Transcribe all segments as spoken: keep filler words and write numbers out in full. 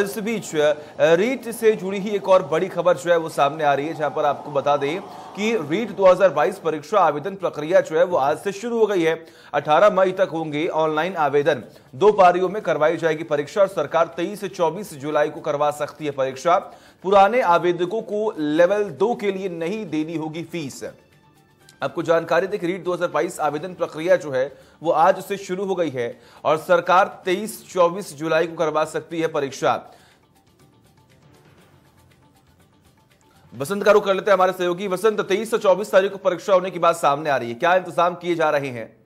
इस बीच रीट से जुड़ी ही एक और बड़ी खबर जो है वो सामने आ रही है, जहां पर आपको बता दें कि रीट दो हज़ार बाईस परीक्षा आवेदन प्रक्रिया जो है वो आज से शुरू हो गई है। अठारह मई तक होंगे ऑनलाइन आवेदन। दो पारियों में करवाई जाएगी परीक्षा और सरकार तेईस से चौबीस जुलाई को करवा सकती है परीक्षा। पुराने आवेदकों को लेवल दो के लिए नहीं देनी होगी फीस। आपको जानकारी दें कि रीट दो हज़ार बाईस आवेदन प्रक्रिया जो है वो आज से शुरू हो गई है और सरकार तेईस चौबीस जुलाई को करवा सकती है परीक्षा। वसंत कारू कर लेते हैं हमारे सहयोगी। वसंत, तेईस से चौबीस तारीख को परीक्षा होने की बात सामने आ रही है, क्या इंतजाम किए जा रहे हैं?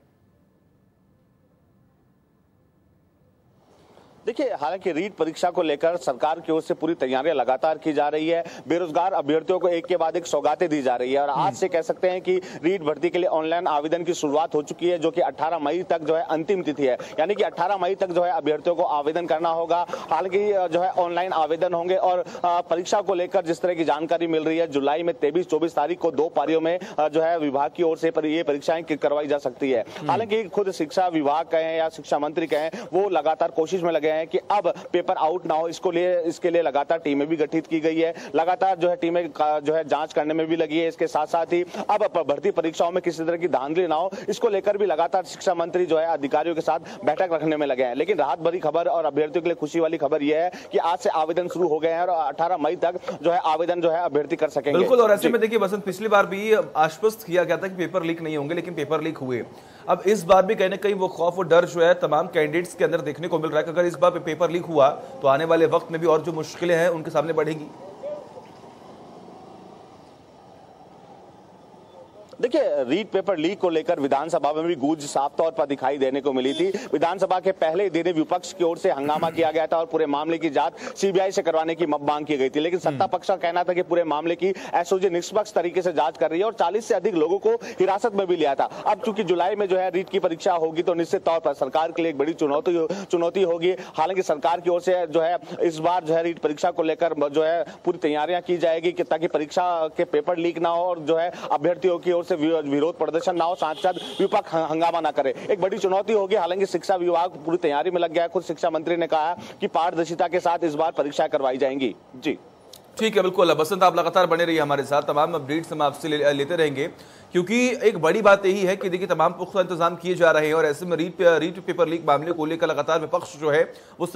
देखिए, हालांकि रीट परीक्षा को लेकर सरकार की ओर से पूरी तैयारियां लगातार की जा रही है। बेरोजगार अभ्यर्थियों को एक के बाद एक सौगातें दी जा रही है और आज से कह सकते हैं कि रीट भर्ती के लिए ऑनलाइन आवेदन की शुरुआत हो चुकी है, जो कि अठारह मई तक जो है अंतिम तिथि है। यानी कि अठारह मई तक जो है अभ्यर्थियों को आवेदन करना होगा। हालांकि जो है ऑनलाइन आवेदन होंगे और परीक्षा को लेकर जिस तरह की जानकारी मिल रही है, जुलाई में तेईस चौबीस तारीख को दो पारियों में जो है विभाग की ओर से ये परीक्षाएं करवाई जा सकती है। हालांकि खुद शिक्षा विभाग कहें या शिक्षा मंत्री कहें, वो लगातार कोशिश में लगे हैं कि अब पेपर आउट ना हो, इसको लिए इसके लिए लगातार टीमें भी गठित की गई है। लगातार जो है टीमें जो है जांच करने में भी लगी है। इसके साथ साथ ही अब भर्ती परीक्षाओं में किसी तरह की धांधली ना हो, इसको लेकर भी लगातार शिक्षा मंत्री जो है अधिकारियों के साथ बैठक रखने में लगे हैं। लेकिन राहत भरी खबर और अभ्यर्थियों के लिए खुशी वाली खबर यह है कि आज से आवेदन शुरू हो गए हैं और अठारह मई तक जो है आवेदन जो है अभ्यर्थी कर सकेंगे। बिल्कुल, और ऐसे में देखिए वसंत, पिछली बार भी आश्वस्त किया गया था कि पेपर लीक नहीं होंगे, लेकिन पेपर लीक हुए। अब इस बार भी कहीं ना कहीं वो खौफ और डर जो है तमाम कैंडिडेट्स के अंदर देखने को मिल रहा है कि अगर इस बार पेपर लीक हुआ तो आने वाले वक्त में भी और जो मुश्किलें हैं उनके सामने बढ़ेंगी। देखिए, रीट पेपर लीक को लेकर विधानसभा में भी गूंज साफ तौर पर दिखाई देने को मिली थी। विधानसभा के पहले दिन विपक्ष की ओर से हंगामा किया गया था और पूरे मामले की जांच सीबीआई से करवाने की मांग की गई थी। लेकिन सत्ता पक्ष का कहना था कि पूरे मामले की एसओजी निष्पक्ष तरीके से जांच कर रही है और चालीस से अधिक लोगों को हिरासत में भी लिया था। अब चूंकि जुलाई में जो है रीट की परीक्षा होगी तो निश्चित तौर पर सरकार के लिए एक बड़ी चुनौती चुनौती होगी। हालांकि सरकार की ओर से जो है इस बार जो है रीट परीक्षा को लेकर जो है पूरी तैयारियां की जाएगी ताकि परीक्षा के पेपर लीक ना हो और जो है अभ्यर्थियों की ओर विरोध प्रदर्शन ना हो, साथ साथ विपक्ष हंगामा ना करे, एक बड़ी चुनौती होगी। हालांकि शिक्षा विभाग पूरी तैयारी में लग गया है। खुद शिक्षा मंत्री ने कहा कि पारदर्शिता के साथ इस बार परीक्षा करवाई जाएंगी। जी ठीक है, बिल्कुल। बसंत, आप लगातार बने रहिए हमारे साथ, तमाम अपडेट्स हम आपसे ले, लेते रहेंगे, क्योंकि एक बड़ी बात यही है कि देखिए तमाम पुख्ता इंतजाम किए जा रहे हैं और ऐसे में रीट रीट पेपर लीक मामले को लेकर लगातार विपक्ष जो है वो